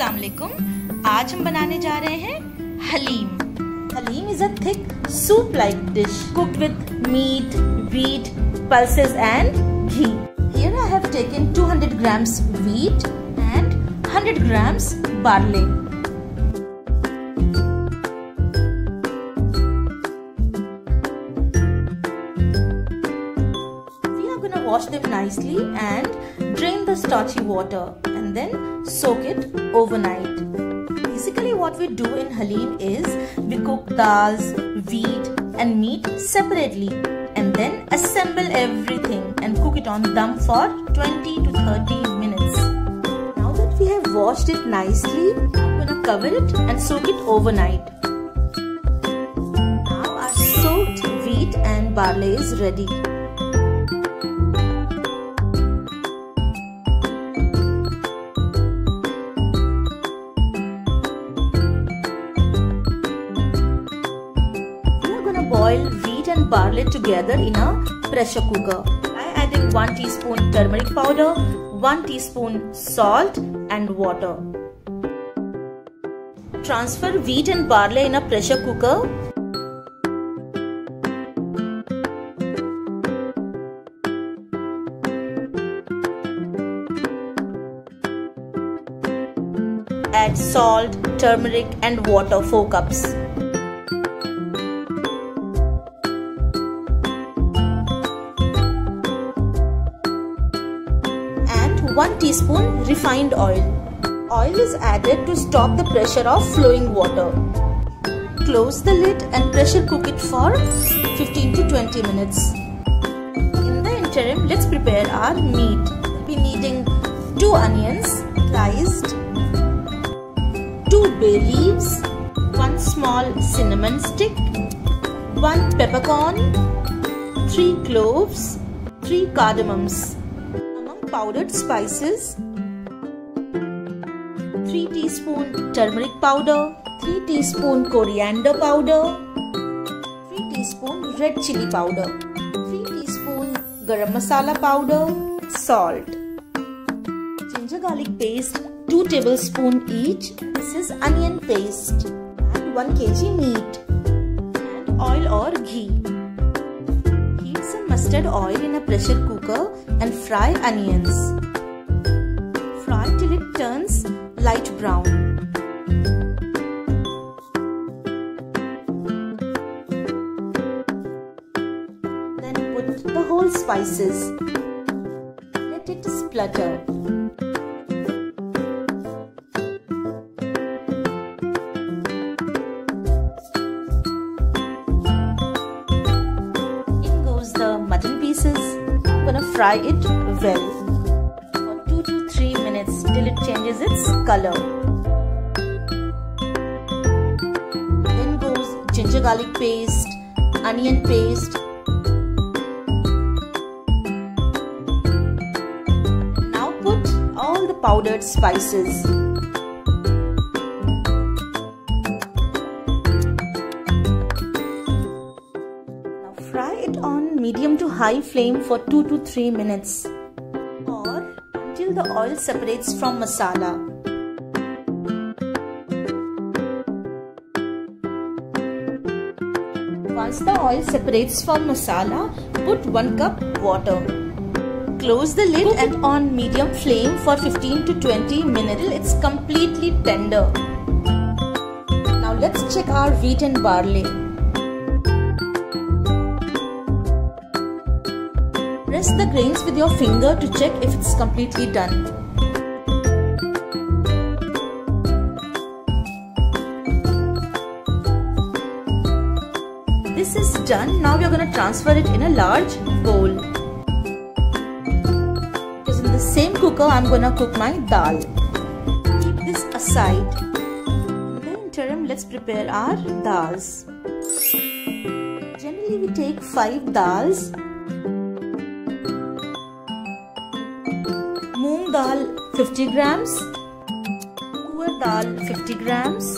अस्सलाम वालेकुम। आज हम बनाने जा रहे हैं haleem. Haleem is a thick soup like dish cooked with meat, wheat, pulses and ghee. Here I have taken 200 grams wheat and 100 grams barley. We are going to wash them nicely and drain the starchy water and then soak it overnight. Basically what we do in Haleem is we cook dals, wheat and meat separately and then assemble everything and cook it on dum for 20 to 30 minutes. Now that we have washed it nicely, I'm gonna cover it and soak it overnight. Now our soaked wheat and barley is ready. We are gonna boil and barley together in a pressure cooker. I added 1 teaspoon turmeric powder, 1 teaspoon salt and water. Transfer wheat and barley in a pressure cooker. Add salt, turmeric and water 4 cups. And 1 teaspoon refined oil. Oil is added to stop the pressure of flowing water. Close the lid and pressure cook it for 15 to 20 minutes. In the interim, let's prepare our meat. We'll be needing 2 onions sliced, 2 bay leaves, 1 small cinnamon stick, 1 peppercorn, 3 cloves, 3 cardamoms, powdered spices, 3 teaspoon turmeric powder, 3 teaspoon coriander powder, 3 teaspoon red chili powder, 3 teaspoon garam masala powder, salt, ginger garlic paste 2 tablespoon each. This is onion paste and 1 kg meat and oil or ghee. Mustard oil in a pressure cooker and fry onions. Fry till it turns light brown. Then put the whole spices. Let it splutter. Fry it well for 2 to 3 minutes till it changes its color. Then goes ginger garlic paste, onion paste. Now put all the powdered spices. Fry it on medium to high flame for 2 to 3 minutes or until the oil separates from masala. Once the oil separates from masala, put 1 cup water. Close the lid and on medium flame for 15 to 20 minutes till it's completely tender. Now let's check our wheat and barley. Press the grains with your finger to check if it's completely done. This is done. Now we are going to transfer it in a large bowl. Because in the same cooker I'm going to cook my dal. Keep this aside. In the interim, let's prepare our dals. Generally we take 5 dals. Moong dal 50 grams, urad dal 50 grams,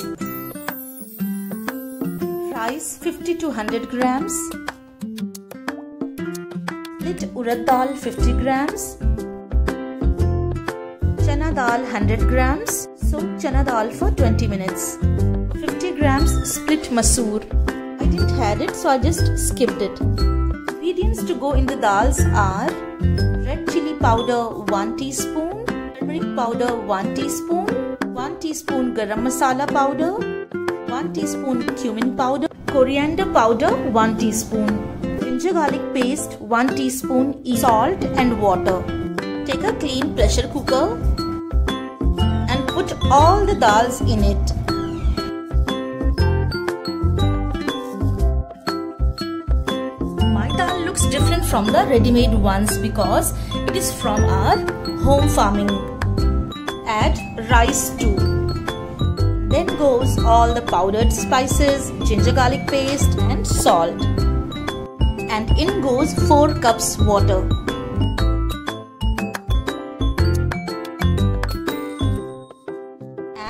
rice 50 to 100 grams, split urad dal 50 grams, chana dal 100 grams, soaked chana dal for 20 minutes. 50 grams split masoor. I didn't had it, so I just skipped it. Ingredients to go in the dals are red chili powder 1 teaspoon, turmeric powder 1 teaspoon, 1 teaspoon garam masala powder, 1 teaspoon cumin powder, coriander powder 1 teaspoon, ginger garlic paste 1 teaspoon, salt and water. Take a clean pressure cooker and put all the dals in it. My dal looks different from the ready-made ones because it is from our home farming. Add rice too. Then goes all the powdered spices, ginger garlic paste and salt. And in goes 4 cups water.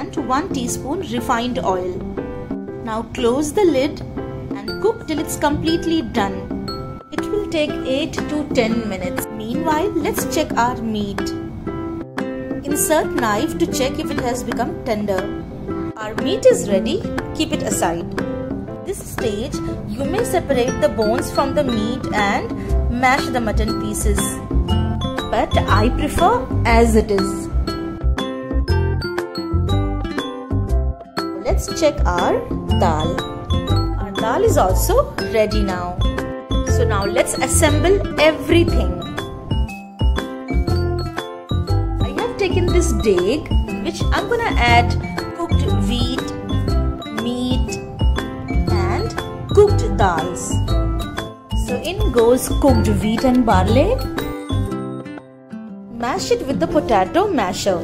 And 1 teaspoon refined oil. Now close the lid and cook till it's completely done. It will take 8 to 10 minutes. Meanwhile, let's check our meat. Insert knife to check if it has become tender. Our meat is ready, keep it aside. At this stage, you may separate the bones from the meat and mash the mutton pieces. But I prefer as it is. Let's check our dal. Our dal is also ready now. So now let's assemble everything. I have taken this deg, which I'm gonna add cooked wheat, meat and cooked dals. So in goes cooked wheat and barley. Mash it with the potato masher.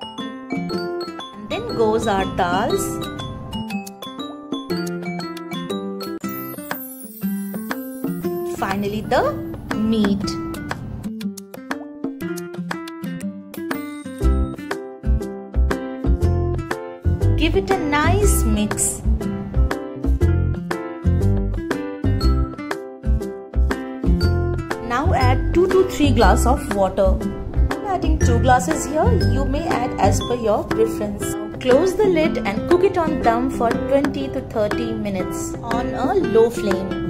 And then goes our dals. Finally the meat. Give it a nice mix. Now add 2 to 3 glasses of water. I'm adding 2 glasses here. You may add as per your preference. Close the lid and cook it on dum for 20 to 30 minutes on a low flame.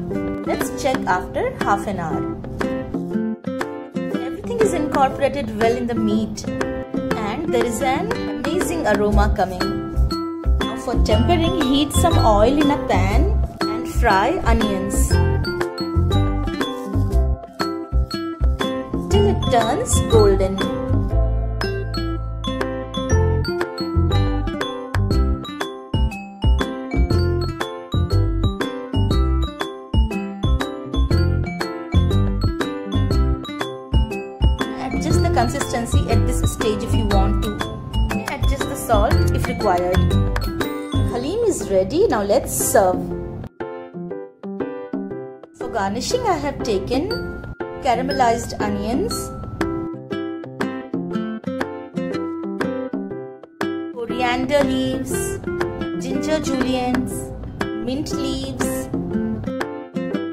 Let's check after half an hour. Everything is incorporated well in the meat and there is an amazing aroma coming. For tempering, heat some oil in a pan and fry onions till it turns golden. Adjust the consistency at this stage if you want to. Adjust the salt if required. Haleem is ready, now let's serve. For garnishing, I have taken caramelized onions, coriander leaves, ginger juliennes, mint leaves,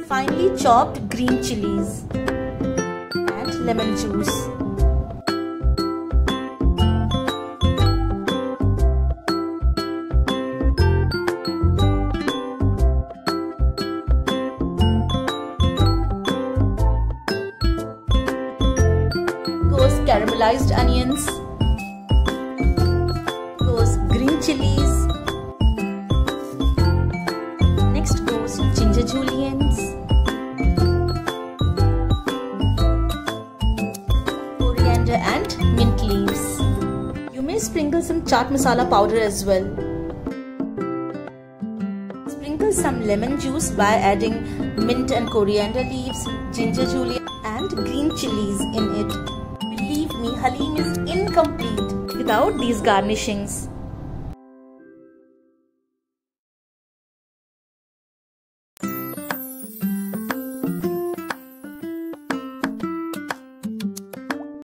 finely chopped green chilies and lemon juice. Caramelized onions, goes green chilies, next goes ginger juliennes, coriander and mint leaves. You may sprinkle some chaat masala powder as well. Sprinkle some lemon juice by adding mint and coriander leaves, ginger juliennes and green chilies in it. Haleem is incomplete without these garnishings.